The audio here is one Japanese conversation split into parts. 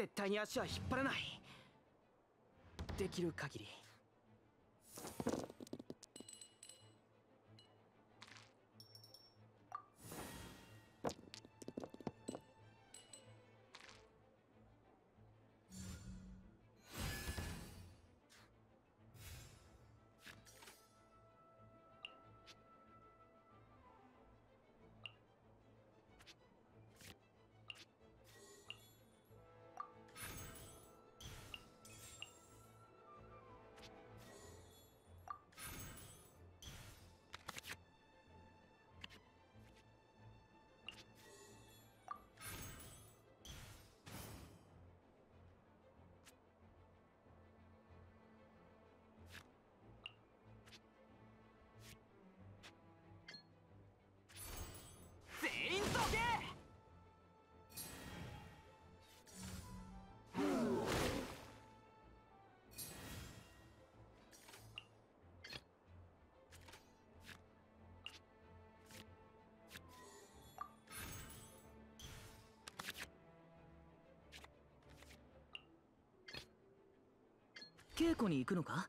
絶対に足は引っ張らない。できる限り。稽古に行くのか？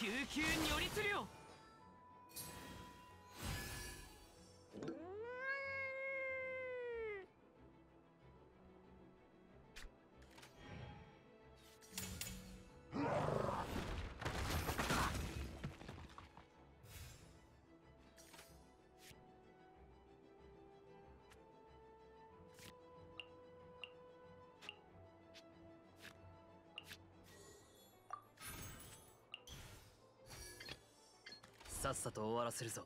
救急如律令。さっさと終わらせるぞ。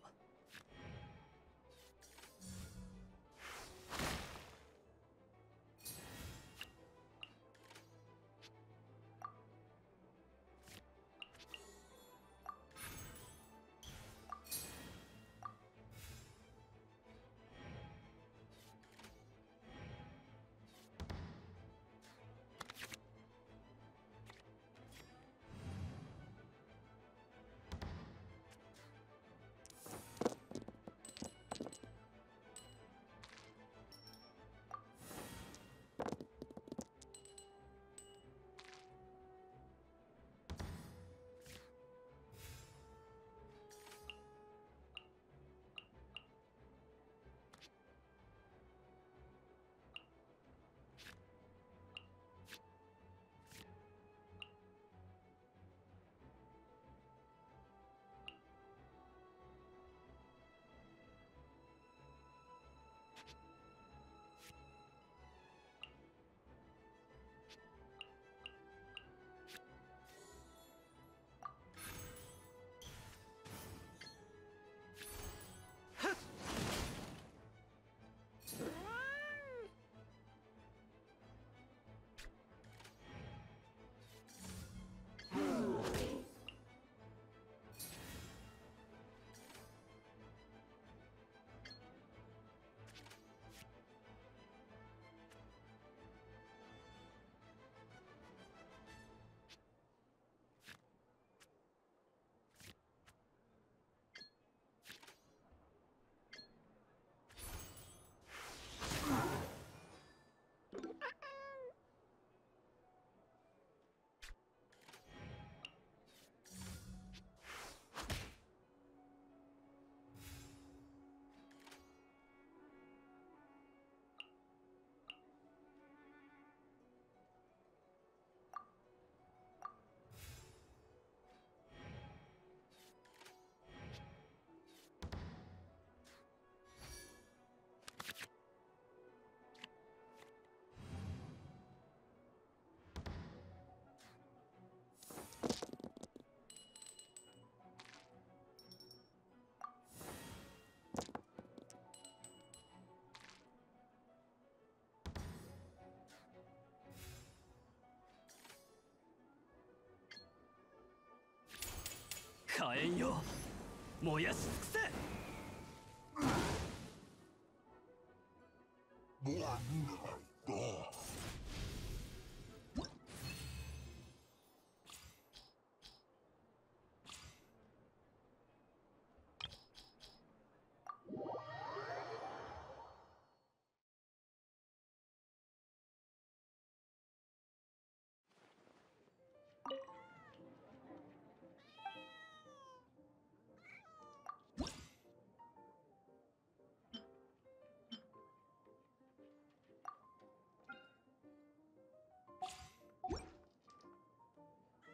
よ、燃やし尽くせ。